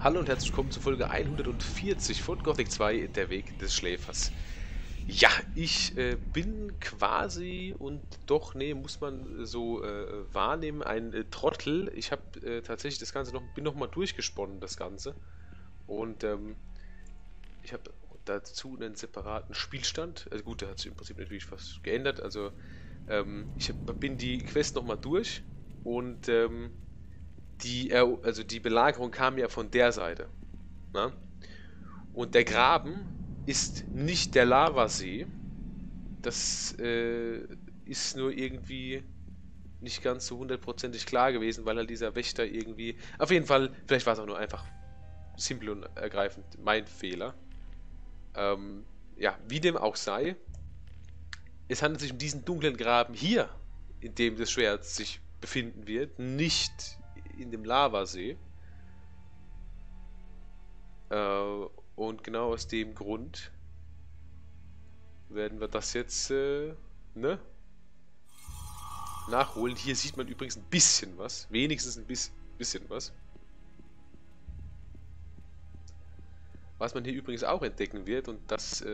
Hallo und herzlich willkommen zu Folge 140 von Gothic 2, Der Weg des Schläfers. Ja, ich bin quasi und doch, nee, muss man so wahrnehmen, ein Trottel. Ich habe tatsächlich das Ganze noch mal durchgesponnen, das Ganze. Und ich habe dazu einen separaten Spielstand. Also gut, da hat sich im Prinzip natürlich was geändert. Also ich bin die Quest noch mal durch und... Die Belagerung kam ja von der Seite. Na? Und der Graben ist nicht der Lavasee. Das ist nur irgendwie nicht ganz so hundertprozentig klar gewesen, weil halt dieser Wächter irgendwie... Auf jeden Fall, vielleicht war es auch nur einfach simpel und ergreifend mein Fehler. Ja, wie dem auch sei, es handelt sich um diesen dunklen Graben hier, in dem das Schwert sich befinden wird, nicht... in dem Lavasee. Und genau aus dem Grund werden wir das jetzt nachholen. Hier sieht man übrigens ein bisschen was. Wenigstens ein bisschen was. Was man hier übrigens auch entdecken wird, und das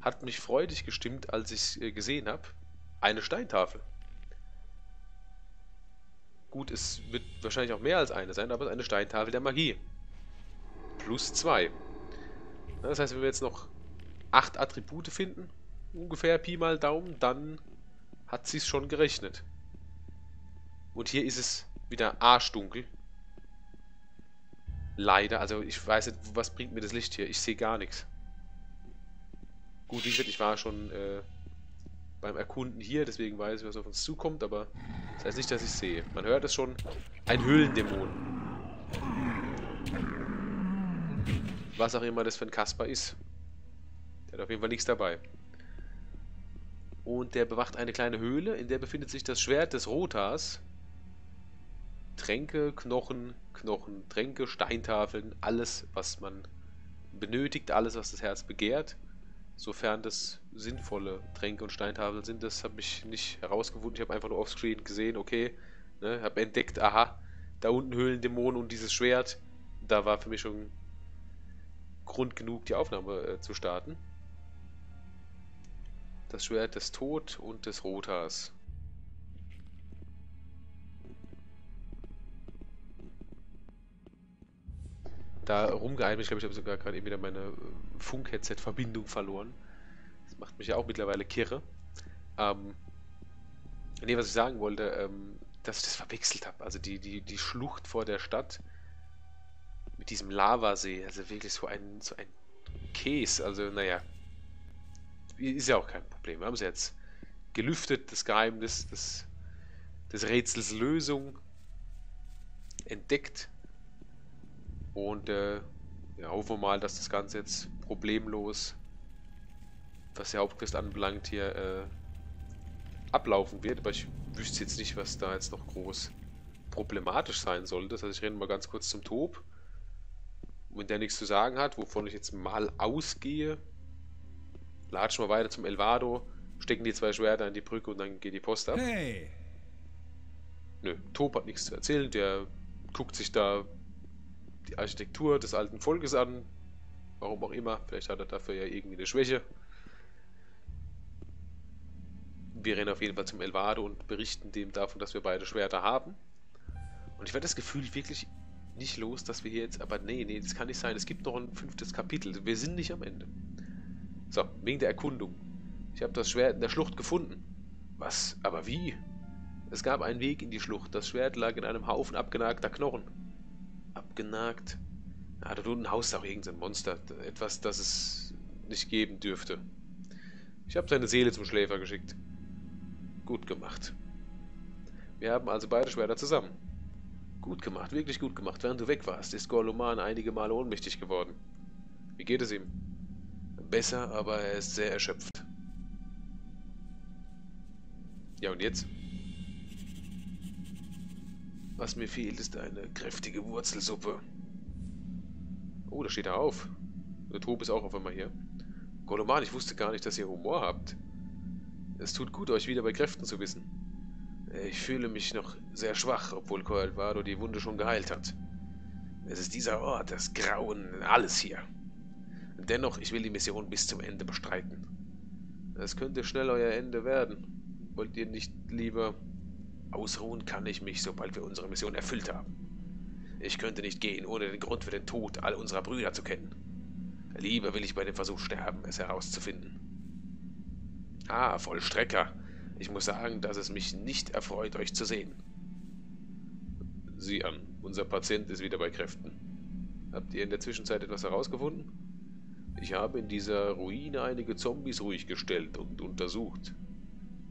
hat mich freudig gestimmt, als ich es gesehen habe, eine Steintafel. Gut, es wird wahrscheinlich auch mehr als eine sein, aber es ist eine Steintafel der Magie. +2. Das heißt, wenn wir jetzt noch 8 Attribute finden, ungefähr Pi mal Daumen, dann hat sie es schon gerechnet. Und hier ist es wieder arschdunkel. Leider, also ich weiß nicht, was bringt mir das Licht hier? Ich sehe gar nichts. Gut, wie gesagt, ich war schon beim Erkunden hier, deswegen weiß ich, was auf uns zukommt, aber... Das heißt nicht, dass ich sehe. Man hört es schon. Ein Höhlendämon. Was auch immer das für ein Kasper ist. Der hat auf jeden Fall nichts dabei. Und der bewacht eine kleine Höhle, in der befindet sich das Schwert des Rotars. Tränke, Knochen, Tränke, Steintafeln. Alles, was man benötigt. Alles, was das Herz begehrt. Sofern das sinnvolle Tränke und Steintafeln sind, das habe ich nicht herausgefunden. Ich habe einfach nur offscreen gesehen, okay, ne, habe entdeckt, aha, da unten Höhlendämonen und dieses Schwert. Da war für mich schon Grund genug, die Aufnahme zu starten. Das Schwert des Todes und des Rotars. Da rumgeeilt. Ich glaube, ich habe sogar gerade eben wieder meine Funk-Headset-Verbindung verloren. Das macht mich ja auch mittlerweile kirre. Ne, was ich sagen wollte, dass ich das verwechselt habe. Also die Schlucht vor der Stadt mit diesem Lavasee. Also wirklich so ein Käse. Also, naja. Ist ja auch kein Problem. Wir haben es jetzt gelüftet, das Geheimnis des Rätsels Lösung entdeckt. Und ja, hoffen wir mal, dass das Ganze jetzt problemlos, was die Hauptquest anbelangt, hier ablaufen wird. Aber ich wüsste jetzt nicht, was da jetzt noch groß problematisch sein sollte. Das heißt, ich renne mal ganz kurz zum Tob. Und wenn der nichts zu sagen hat, wovon ich jetzt mal ausgehe, latschen wir weiter zum Elvado, stecken die 2 Schwerter an die Brücke und dann geht die Post ab. Hey. Nö, Tob hat nichts zu erzählen. Der guckt sich da die Architektur des alten Volkes an. Warum auch immer. Vielleicht hat er dafür ja irgendwie eine Schwäche. Wir rennen auf jeden Fall zum Elvado und berichten dem davon, dass wir beide Schwerter haben. Und ich werde das Gefühl wirklich nicht los, dass wir hier jetzt... Aber nee, das kann nicht sein. Es gibt noch ein 5. Kapitel. Wir sind nicht am Ende. So, wegen der Erkundung. Ich habe das Schwert in der Schlucht gefunden. Was? Aber wie? Es gab einen Weg in die Schlucht. Das Schwert lag in einem Haufen abgenagter Knochen. Abgenagt. Ah, da unten haust auch irgendein Monster. Etwas, das es nicht geben dürfte. Ich habe seine Seele zum Schläfer geschickt. Gut gemacht. Wir haben also beide Schwerter zusammen. Gut gemacht, wirklich gut gemacht. Während du weg warst, ist Gorloman einige Male ohnmächtig geworden. Wie geht es ihm? Besser, aber er ist sehr erschöpft. Ja, und jetzt? Was mir fehlt, ist eine kräftige Wurzelsuppe. Oh, da steht er auf. Der Tob ist auch auf einmal hier. Koloman, ich wusste gar nicht, dass ihr Humor habt. Es tut gut, euch wieder bei Kräften zu wissen. Ich fühle mich noch sehr schwach, obwohl Koltvardo die Wunde schon geheilt hat. Es ist dieser Ort, das Grauen, alles hier. Dennoch, ich will die Mission bis zum Ende bestreiten. Es könnte schnell euer Ende werden. Wollt ihr nicht lieber... Ausruhen kann ich mich, sobald wir unsere Mission erfüllt haben. Ich könnte nicht gehen, ohne den Grund für den Tod all unserer Brüder zu kennen. Lieber will ich bei dem Versuch sterben, es herauszufinden. Ah, Vollstrecker. Ich muss sagen, dass es mich nicht erfreut, euch zu sehen. Sieh an, unser Patient ist wieder bei Kräften. Habt ihr in der Zwischenzeit etwas herausgefunden? Ich habe in dieser Ruine einige Zombies ruhig gestellt und untersucht.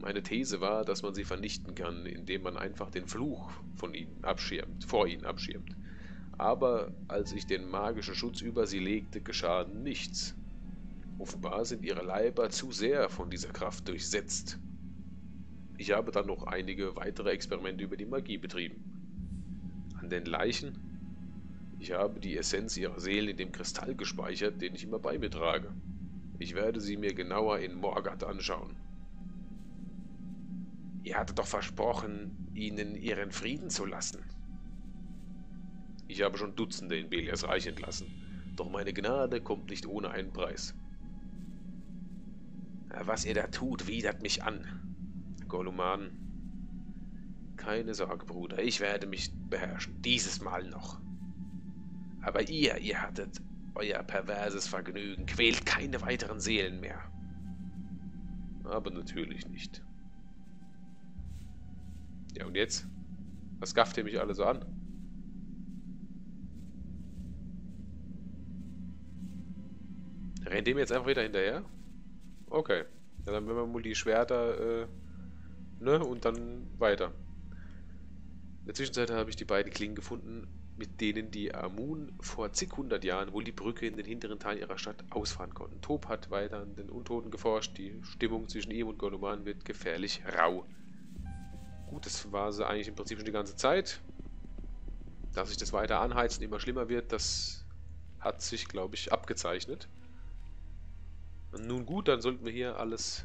Meine These war, dass man sie vernichten kann, indem man einfach den Fluch von ihnen abschirmt, Aber als ich den magischen Schutz über sie legte, geschah nichts. Offenbar sind ihre Leiber zu sehr von dieser Kraft durchsetzt. Ich habe dann noch einige weitere Experimente über die Magie betrieben. An den Leichen? Ich habe die Essenz ihrer Seelen in dem Kristall gespeichert, den ich immer bei mir trage. Ich werde sie mir genauer in Morgoth anschauen. Ihr hattet doch versprochen, ihnen ihren Frieden zu lassen. Ich habe schon Dutzende in Belias Reich entlassen, doch meine Gnade kommt nicht ohne einen Preis. Was ihr da tut, widert mich an. Goluman. Keine Sorge, Bruder, ich werde mich beherrschen, dieses Mal noch. Aber ihr hattet euer perverses Vergnügen, quält keine weiteren Seelen mehr. Aber natürlich nicht. Ja, und jetzt? Was gafft ihr mich alle so an? Rennt dem jetzt einfach wieder hinterher? Okay. Ja, dann werden wir wohl die Schwerter, ne? Und dann weiter. In der Zwischenzeit habe ich die beiden Klingen gefunden, mit denen die Amun vor zig hundert Jahren wohl die Brücke in den hinteren Teil ihrer Stadt ausfahren konnten. Tob hat weiter an den Untoten geforscht. Die Stimmung zwischen ihm und Gorloman wird gefährlich rau. Gut, das war sie eigentlich im Prinzip schon die ganze Zeit. Dass sich das weiter anheizt und immer schlimmer wird, das hat sich, glaube ich, abgezeichnet. Nun gut, dann sollten wir hier alles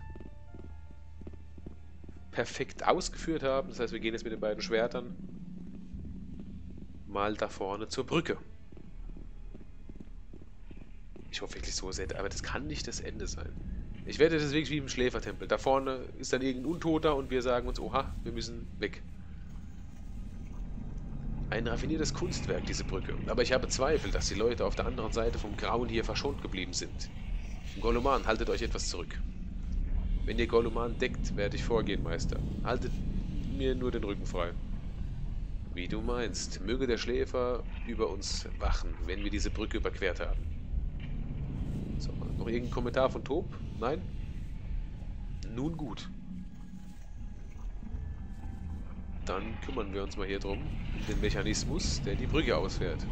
perfekt ausgeführt haben. Das heißt, wir gehen jetzt mit den beiden Schwertern mal da vorne zur Brücke. Ich hoffe wirklich so sehr, aber das kann nicht das Ende sein. Ich wette, das ist wirklich wie im Schläfertempel. Da vorne ist dann irgendein Untoter und wir sagen uns, oha, wir müssen weg. Ein raffiniertes Kunstwerk, diese Brücke. Aber ich habe Zweifel, dass die Leute auf der anderen Seite vom Grauen hier verschont geblieben sind. Goluman, haltet euch etwas zurück. Wenn ihr Goluman deckt, werde ich vorgehen, Meister. Haltet mir nur den Rücken frei. Wie du meinst, möge der Schläfer über uns wachen, wenn wir diese Brücke überquert haben. So, noch irgendein Kommentar von Tob? Nein? Nun gut. Dann kümmern wir uns mal hier drum, um den Mechanismus, der die Brücke ausfährt.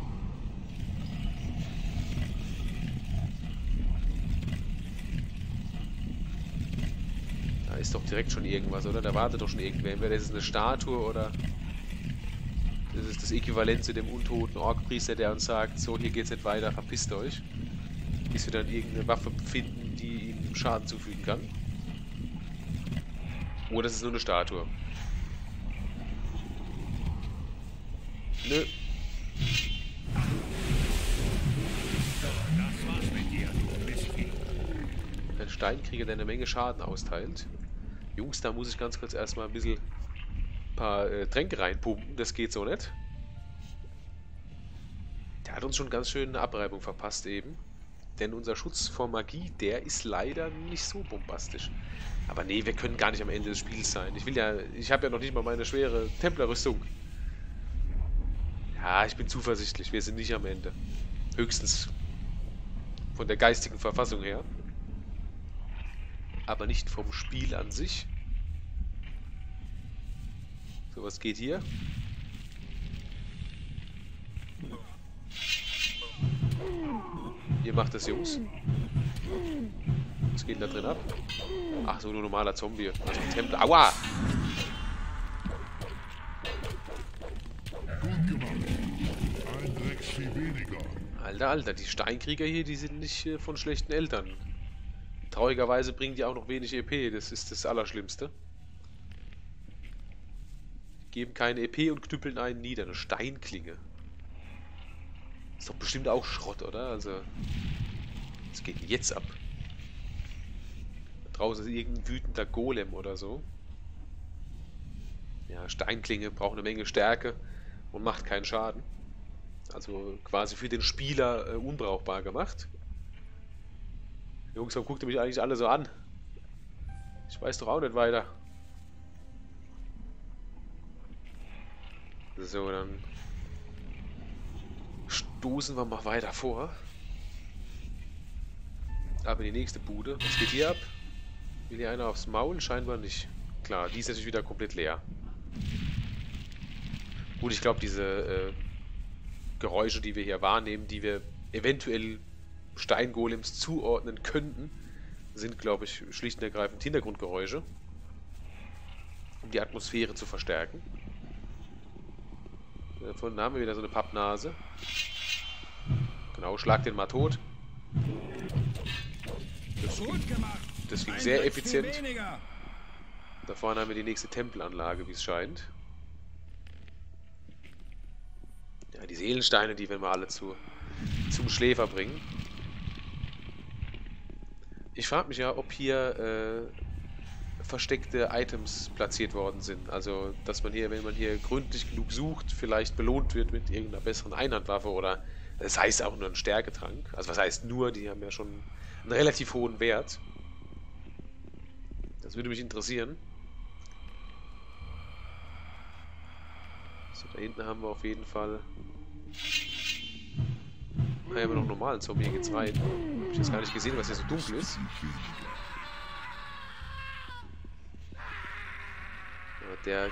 Da ist doch direkt schon irgendwas, oder? Da wartet doch schon irgendwer. Entweder das ist eine Statue oder... Das ist das Äquivalent zu dem untoten Orkpriester, der uns sagt, so, hier geht's nicht weiter, verpisst euch. Bis wir dann irgendeine Waffe finden, die ihnen Schaden zufügen kann. Oh, das ist nur eine Statue. Nö. Das war's mit dir, du Mistvieh. Ein Steinkrieger, der eine Menge Schaden austeilt. Jungs, da muss ich ganz kurz erstmal ein bisschen... Tränke reinpumpen, das geht so nicht. Der hat uns schon ganz schön eine Abreibung verpasst eben. Denn unser Schutz vor Magie, der ist leider nicht so bombastisch. Aber nee, wir können gar nicht am Ende des Spiels sein. Ich habe ja noch nicht mal meine schwere Templerrüstung. Ja, ich bin zuversichtlich, wir sind nicht am Ende. Höchstens von der geistigen Verfassung her. Aber nicht vom Spiel an sich. So, was geht hier? Ihr macht das, Jungs. Was geht denn da drin ab? Ach so, nur normaler Zombie. Also Templer. Aua! Gut gemacht. Ein Drecksvieh weniger. Alter, die Steinkrieger hier, die sind nicht von schlechten Eltern Traurigerweise bringen die auch noch wenig EP, das ist das Allerschlimmste. Geben keine EP und knüppeln einen nieder, eine Steinklinge. Ist doch bestimmt auch Schrott, oder? Also, was geht denn jetzt ab? Da draußen ist irgendein wütender Golem oder so. Ja, Steinklinge braucht eine Menge Stärke und macht keinen Schaden. Also quasi für den Spieler unbrauchbar gemacht. Jungs, warum guckt ihr mich eigentlich alle so an? Ich weiß doch auch nicht weiter. So, dann stoßen wir mal weiter vor. Ab in die nächste Bude. Was geht hier ab? Will hier einer aufs Maul? Scheinbar nicht. Klar, die ist natürlich wieder komplett leer. Gut, ich glaube, diese Geräusche, die wir hier wahrnehmen, die wir eventuell Steingolems zuordnen könnten, sind, glaube ich, schlicht und ergreifend Hintergrundgeräusche, um die Atmosphäre zu verstärken. Davon haben wir wieder so eine Pappnase. Genau, schlag den mal tot. Das ging sehr effizient. Da vorne haben wir die nächste Tempelanlage, wie es scheint. Ja, die Seelensteine, die werden wir alle zum Schläfer bringen. Ich frage mich ja, ob hier versteckte Items platziert worden sind. Also, dass man hier, wenn man hier gründlich genug sucht, vielleicht belohnt wird mit irgendeiner besseren Einhandwaffe oder das heißt auch nur ein Stärketrank. Also, was heißt nur? Die haben ja schon einen relativ hohen Wert. Das würde mich interessieren. So, da hinten haben wir auf jeden Fall... Ah, hier haben wir noch einen normalen Zombie, hier geht's rein. Hab ich jetzt gar nicht gesehen, was hier so dunkel ist. Der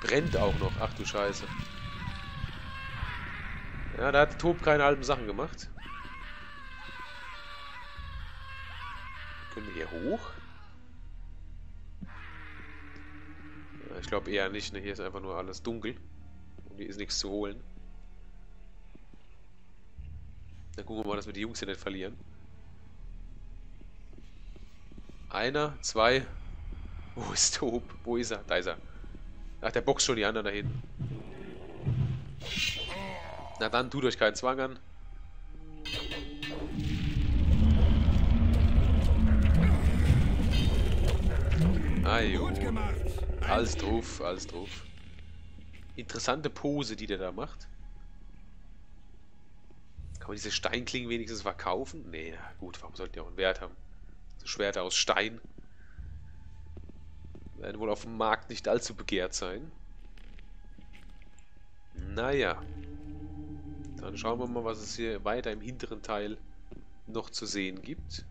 brennt auch noch. Ach du Scheiße. Ja, da hat Tob keine halben Sachen gemacht. Können wir hier hoch? Ja, ich glaube eher nicht. Ne? Hier ist einfach nur alles dunkel. Und hier ist nichts zu holen. Dann gucken wir mal, dass wir die Jungs hier nicht verlieren. Einer, zwei... Wo ist Tob? Wo ist er? Da ist er. Ach, der boxt schon die anderen dahin. Na dann, tut euch keinen Zwang an. Ajo. Alles drauf, alles drauf. Interessante Pose, die der da macht. Kann man diese Steinklingen wenigstens verkaufen? Nee, gut, warum sollten die auch einen Wert haben? So Schwerter aus Stein werden wohl auf dem Markt nicht allzu begehrt sein. Naja. Dann schauen wir mal, was es hier weiter im hinteren Teil noch zu sehen gibt.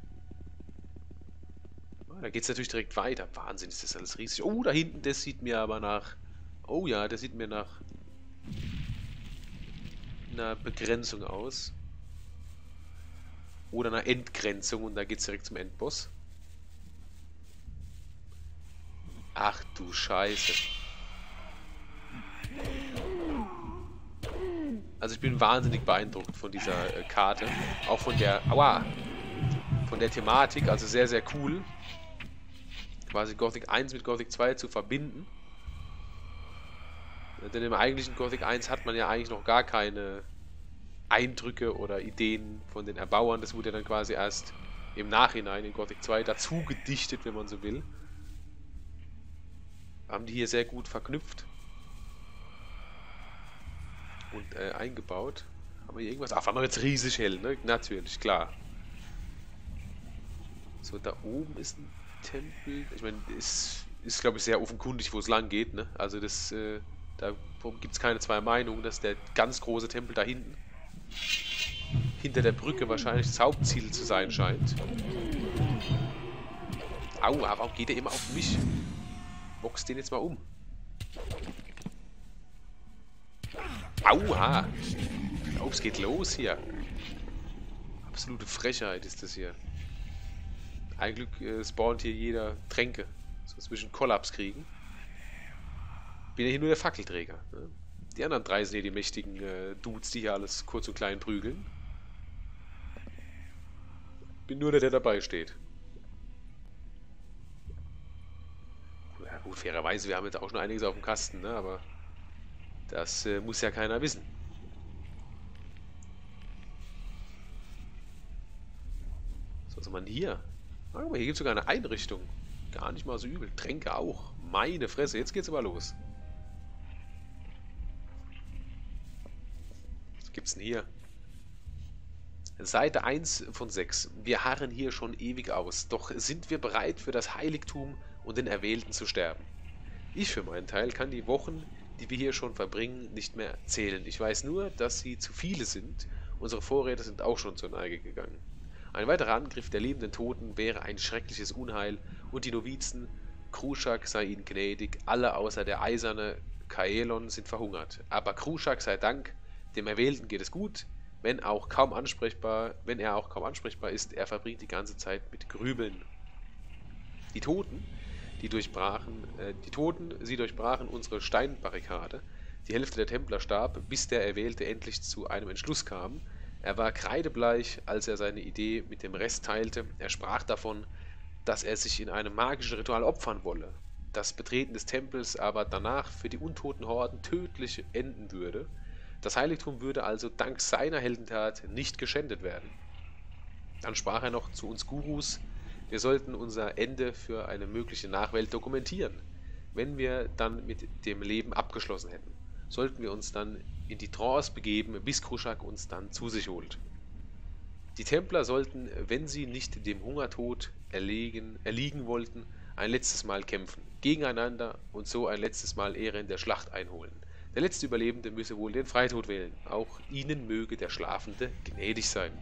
Ah, da geht es natürlich direkt weiter. Wahnsinn, ist das alles riesig. Oh, da hinten, das sieht mir aber nach... Oh ja, das sieht mir nach einer Begrenzung aus. Oder einer Endgrenzung. Und da geht es direkt zum Endboss. Ach du Scheiße. Also ich bin wahnsinnig beeindruckt von dieser Karte. Auch von der... Aua! Von der Thematik. Also sehr, sehr cool. Quasi Gothic 1 mit Gothic 2 zu verbinden. Denn im eigentlichen Gothic 1 hat man ja eigentlich noch gar keine Eindrücke oder Ideen von den Erbauern. Das wurde ja dann quasi erst im Nachhinein in Gothic 2 dazu gedichtet, wenn man so will. Haben die hier sehr gut verknüpft und eingebaut. Haben wir hier irgendwas? Ach, war noch jetzt riesig hell, ne? Natürlich, klar. So, da oben ist ein Tempel. Ich meine, es ist, glaube ich, sehr offenkundig, wo es lang geht, ne? Also, das, da gibt es keine zwei Meinungen, dass der ganz große Tempel da hinten, hinter der Brücke, wahrscheinlich das Hauptziel zu sein scheint. Aua, warum geht der immer auf mich? Box den jetzt mal um. Aua! Ich glaube, es geht los hier. Absolute Frechheit ist das hier. Ein Glück spawnt hier jeder Tränke. So zwischen Kollaps kriegen. Bin ja hier nur der Fackelträger. Ne? Die anderen drei sind hier die mächtigen Dudes, die hier alles kurz und klein prügeln. Bin nur der, der dabei steht. Gut, fairerweise, wir haben jetzt auch schon einiges auf dem Kasten, ne? Aber das muss ja keiner wissen. Was soll man hier? Ah, guck mal, hier gibt es sogar eine Einrichtung. Gar nicht mal so übel. Tränke auch. Meine Fresse, jetzt geht's aber los. Was gibt's denn hier? Seite 1 von 6. Wir harren hier schon ewig aus, doch sind wir bereit, für das Heiligtum und den Erwählten zu sterben. Ich für meinen Teil kann die Wochen, die wir hier schon verbringen, nicht mehr zählen. Ich weiß nur, dass sie zu viele sind. Unsere Vorräte sind auch schon zur Neige gegangen. Ein weiterer Angriff der lebenden Toten wäre ein schreckliches Unheil, und die Novizen, Kruschak sei ihnen gnädig, alle außer der eiserne Kaelon sind verhungert. Aber Kruschak sei Dank, dem Erwählten geht es gut, wenn er auch kaum ansprechbar ist, er verbringt die ganze Zeit mit Grübeln. Die Toten durchbrachen unsere Steinbarrikade. Die Hälfte der Templer starb, bis der Erwählte endlich zu einem Entschluss kam. Er war kreidebleich, als er seine Idee mit dem Rest teilte. Er sprach davon, dass er sich in einem magischen Ritual opfern wolle, das Betreten des Tempels aber danach für die untoten Horden tödlich enden würde. Das Heiligtum würde also dank seiner Heldentat nicht geschändet werden. Dann sprach er noch zu uns Gurus, wir sollten unser Ende für eine mögliche Nachwelt dokumentieren, wenn wir dann mit dem Leben abgeschlossen hätten. Sollten wir uns dann in die Trance begeben, bis Kruschak uns dann zu sich holt. Die Templer sollten, wenn sie nicht dem Hungertod erliegen wollten, ein letztes Mal kämpfen, gegeneinander und so ein letztes Mal Ehre in der Schlacht einholen. Der letzte Überlebende müsse wohl den Freitod wählen. Auch ihnen möge der Schlafende gnädig sein.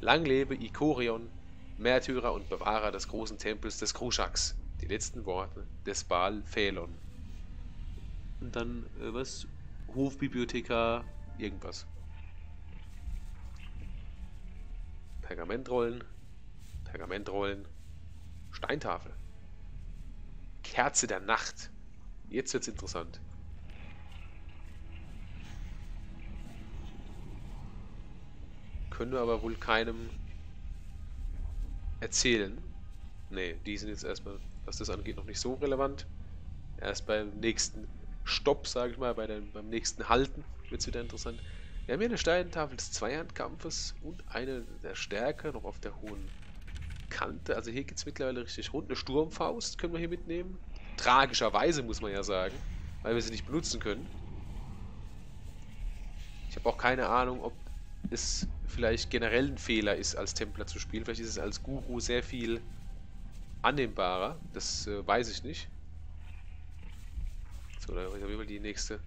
Lang lebe Ikorion, Märtyrer und Bewahrer des großen Tempels des Kruschaks. Die letzten Worte des Baal Phelon. Und dann, was? Hofbibliothekar, irgendwas. Pergamentrollen, Steintafel. Kerze der Nacht. Jetzt wird's interessant. Können wir aber wohl keinem erzählen. Ne, die sind jetzt erstmal, was das angeht, noch nicht so relevant. Erst beim nächsten Stopp, sage ich mal, beim nächsten Halten wird es wieder interessant. Wir haben hier eine Steintafel des Zweihandkampfes und eine der Stärke noch auf der hohen Kante. Also hier geht es mittlerweile richtig rund. Eine Sturmfaust können wir hier mitnehmen. Tragischerweise muss man ja sagen, weil wir sie nicht benutzen können. Ich habe auch keine Ahnung, ob es vielleicht generell ein Fehler ist, als Templer zu spielen. Vielleicht ist es als Guru sehr viel annehmbarer. Das weiß ich nicht. So, da habe ich mal die nächste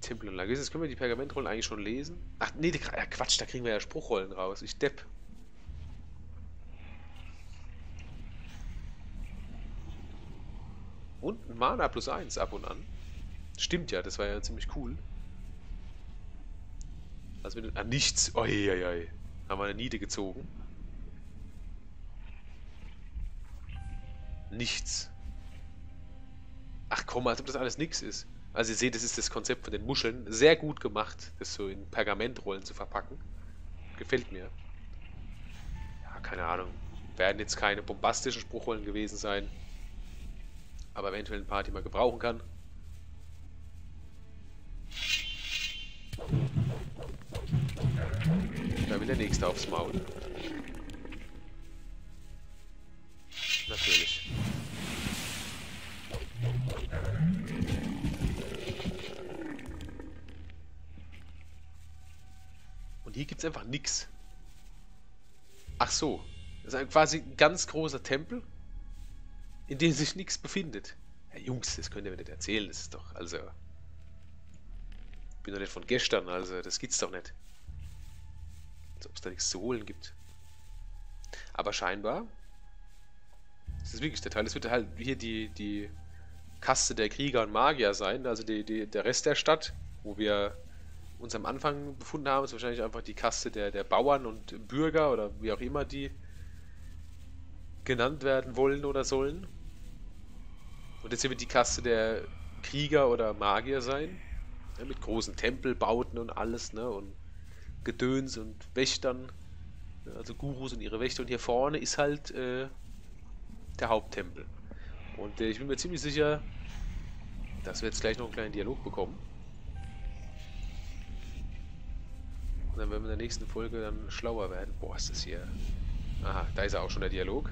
Templanlage. Jetzt können wir die Pergamentrollen eigentlich schon lesen. Ach, nee, Quatsch, da kriegen wir ja Spruchrollen raus. Ich depp. Und ein Mana plus 1 ab und an. Stimmt ja, das war ja ziemlich cool. Also mit nichts. Oieiei. Haben wir eine Niete gezogen. Nichts. Ach komm, als ob das alles nichts ist. Also ihr seht, das ist das Konzept von den Muscheln. Sehr gut gemacht, das so in Pergamentrollen zu verpacken. Gefällt mir. Ja, keine Ahnung. Werden jetzt keine bombastischen Spruchrollen gewesen sein. Aber eventuell ein paar, die man gebrauchen kann. Da will der nächste aufs Maul. Natürlich. Und hier gibt's einfach nichts. Ach so. Das ist quasi ein ganz großer Tempel, in dem sich nichts befindet. Ja, Jungs, das könnt ihr mir nicht erzählen. Das ist doch, also... Ich bin doch nicht von gestern, also das gibt's doch nicht. Als ob es da nichts zu holen gibt. Aber scheinbar ist das wirklich der Teil. Es wird halt hier die Kaste der Krieger und Magier sein, also der Rest der Stadt, wo wir uns am Anfang befunden haben, ist wahrscheinlich einfach die Kaste der Bauern und Bürger oder wie auch immer die genannt werden wollen oder sollen. Und jetzt hier wird die Kaste der Krieger oder Magier sein, ja, mit großen Tempelbauten und alles, ne, und Gedöns und Wächtern, also Gurus und ihre Wächter, und hier vorne ist halt der Haupttempel. Und ich bin mir ziemlich sicher, dass wir jetzt gleich noch einen kleinen Dialog bekommen. Und dann werden wir in der nächsten Folge dann schlauer werden. Boah, ist das hier... Aha, da ist ja auch schon der Dialog.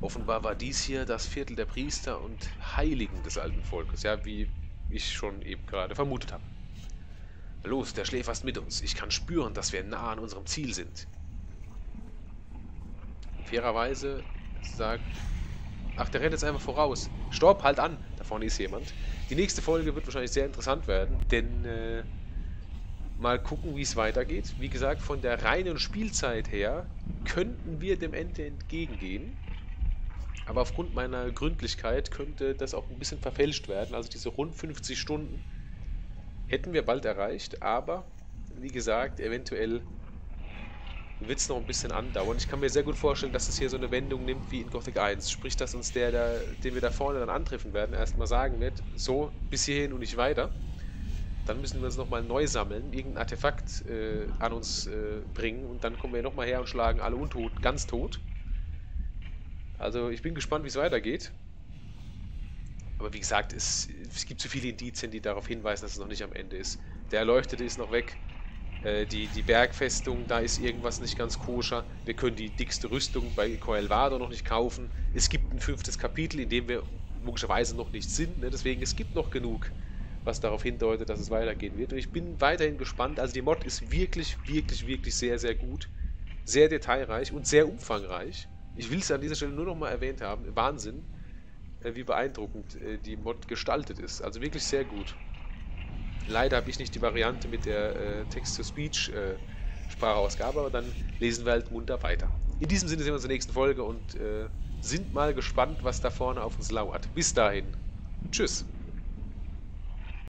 Offenbar war dies hier das Viertel der Priester und Heiligen des alten Volkes. Ja, wie ich schon eben gerade vermutet habe. Los, der Schläfer ist mit uns. Ich kann spüren, dass wir nah an unserem Ziel sind. Fairerweise sagt... Ach, der rennt jetzt einfach voraus. Stopp, halt an! Da vorne ist jemand. Die nächste Folge wird wahrscheinlich sehr interessant werden, denn mal gucken, wie es weitergeht. Wie gesagt, von der reinen Spielzeit her könnten wir dem Ende entgegengehen. Aber aufgrund meiner Gründlichkeit könnte das auch ein bisschen verfälscht werden. Also diese rund 50 Stunden hätten wir bald erreicht. Aber, wie gesagt, eventuell wird es noch ein bisschen andauern. Ich kann mir sehr gut vorstellen, dass es hier so eine Wendung nimmt wie in Gothic 1. Sprich, dass uns den wir da vorne dann antreffen werden, erstmal sagen wird, so, bis hierhin und nicht weiter. Dann müssen wir uns nochmal neu sammeln, irgendein Artefakt an uns bringen. Und dann kommen wir nochmal her und schlagen alle untot, ganz tot. Also ich bin gespannt, wie es weitergeht. Aber wie gesagt, es gibt so viele Indizien, die darauf hinweisen, dass es noch nicht am Ende ist. Der Erleuchtete ist noch weg. Die Bergfestung, da ist irgendwas nicht ganz koscher. Wir können die dickste Rüstung bei Koltvardo noch nicht kaufen. Es gibt ein 5. Kapitel, in dem wir logischerweise noch nicht sind. Ne? Deswegen, es gibt noch genug, was darauf hindeutet, dass es weitergehen wird. Und ich bin weiterhin gespannt. Also die Mod ist wirklich, wirklich, wirklich sehr, sehr gut. Sehr detailreich und sehr umfangreich. Ich will es an dieser Stelle nur noch mal erwähnt haben. Wahnsinn, wie beeindruckend die Mod gestaltet ist. Also wirklich sehr gut. Leider habe ich nicht die Variante mit der Text-to-Speech-Sprachausgabe, aber dann lesen wir halt munter weiter. In diesem Sinne sehen wir uns in der nächsten Folge und sind mal gespannt, was da vorne auf uns lauert. Bis dahin. Tschüss.